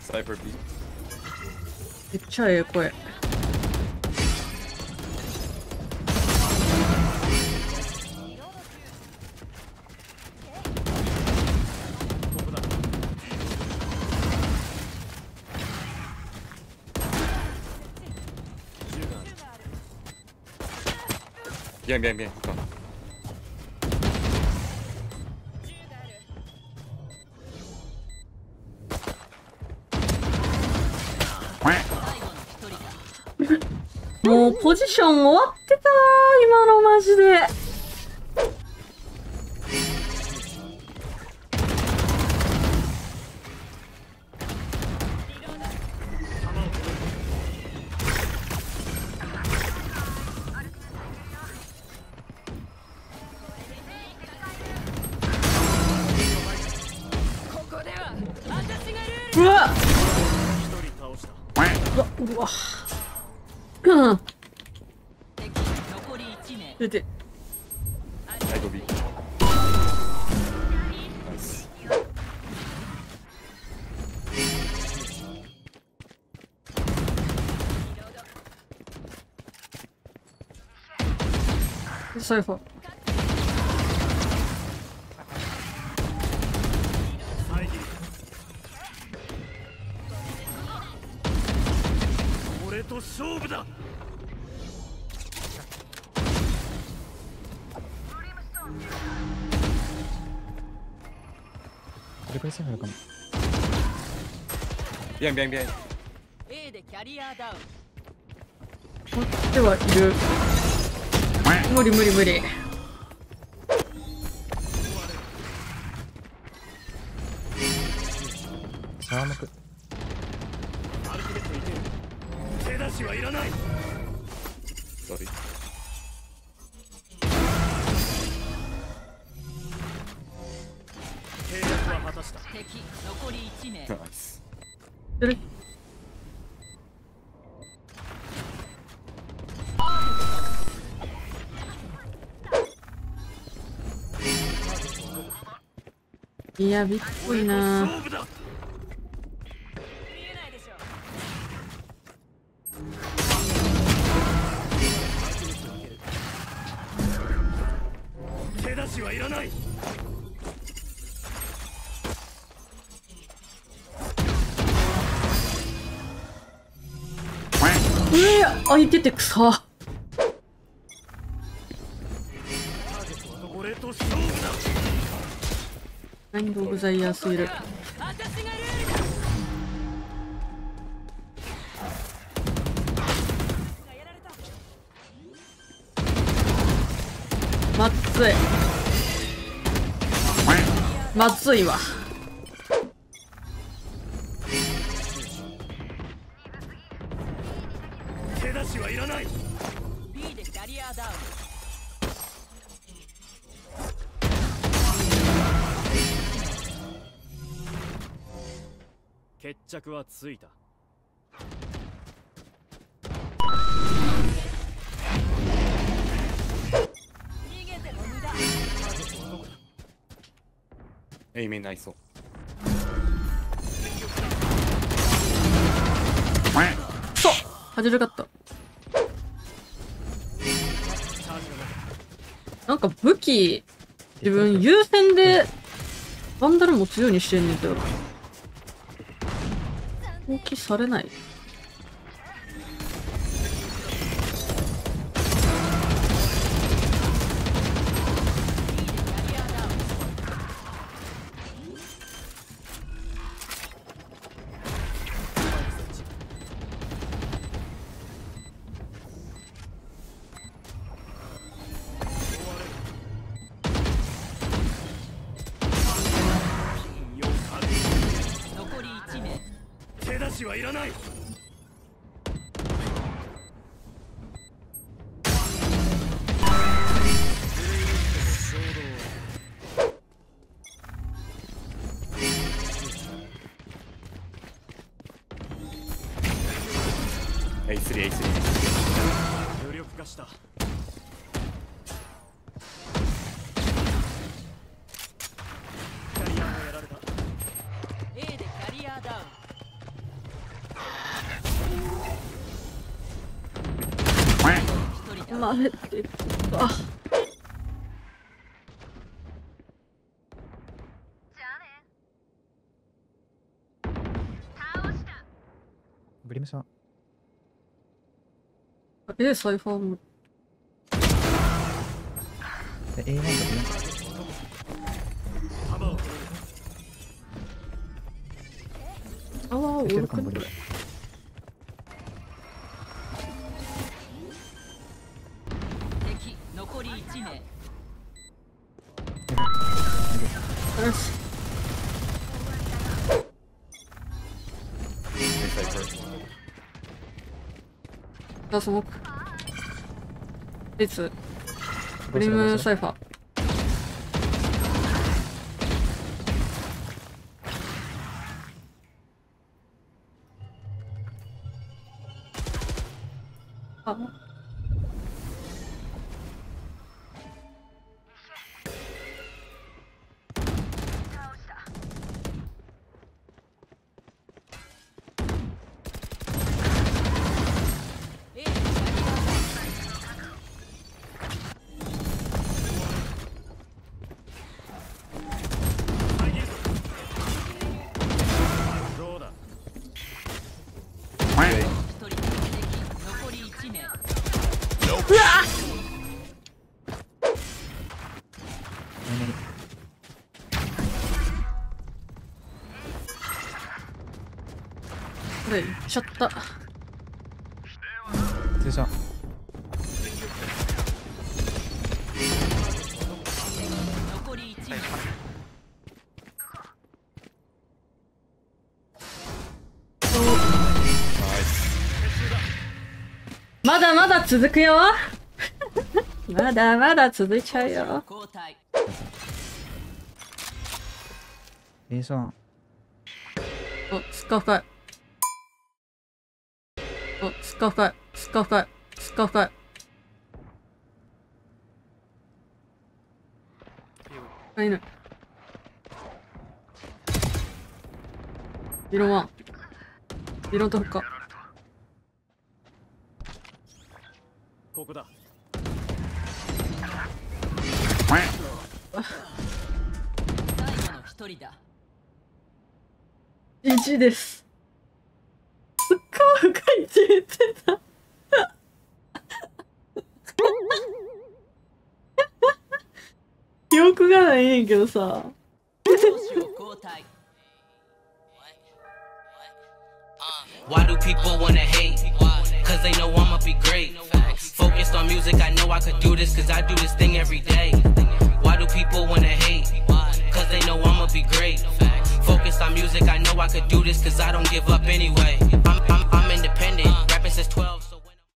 サイバービーめっちゃええ声。ゲンゲンゲン。もうポジション終わってた今のマジで。うわっうわっ出てサイファー。勝負だ。これくらいセーフなのかも。ビャンビャンビャン。A でキャリアダウン。こっちはいる。無理無理無理。さあまく。はいらない。敵残り1名。ナイス。いやびっくりな。はいらない。開いててくさ。ラインド・オブ・ザ・イヤーすぎる。まっつい。まずいわ。手出しはいらない。B でキャリアダウン。決着はついた。エイメンないそう。そう、外れかった。なんか武器、自分優先でバンダル持つようにしてんねんけど。放棄されない。はいらない。A3 無力化した。キャリア食べてた。ブリムさん。サイファーも。AI だね。あわあ、おるかも。残り1名。よし。ラスモク。いつ？ブリムサイファー。あ。ちょっと失礼します。まだまだ続くよ。まだまだ続いちゃうよ。お、すっか深い。すっか深い、すっか深い、すっか深い。あ、いない。ビロンワン。ビロンと復活。ここだ。最後の一人だ。1です。深いって言ってた。記憶がないねんけどさ。Focused on music, I know I could do this, cause I don't give up anyway.